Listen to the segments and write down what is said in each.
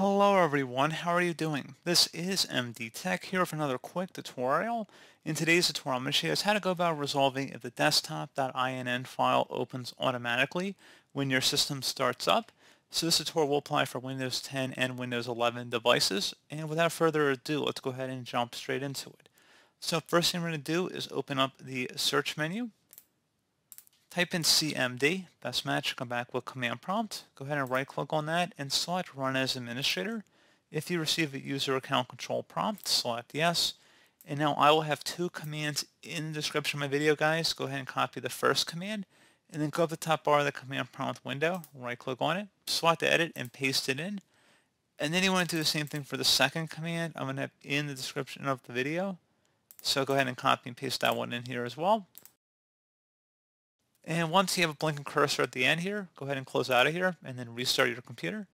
Hello everyone, how are you doing? This is MD Tech here for another quick tutorial. In today's tutorial, I'm going to show you guys how to go about resolving if the desktop.ini file opens automatically when your system starts up. So this tutorial will apply for Windows 10 and Windows 11 devices. And without further ado, let's go ahead and jump straight into it. So first thing we're going to do is open up the search menu. Type in CMD, best match, come back with command prompt. Go ahead and right click on that and select run as administrator. If you receive a user account control prompt, select yes. And now I will have two commands in the description of my video, guys. Go ahead and copy the first command and then go up to the top bar of the command prompt window, right click on it, select the edit and paste it in. And then you want to do the same thing for the second command. I'm going to have in the description of the video. So go ahead and copy and paste that one in here as well. And once you have a blinking cursor at the end here, go ahead and close out of here and then restart your computer.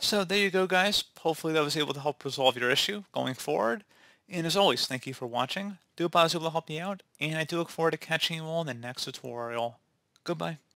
So there you go, guys. Hopefully that was able to help resolve your issue going forward. And as always, thank you for watching. I do hope I was able to help you out, and I do look forward to catching you all in the next tutorial. Goodbye.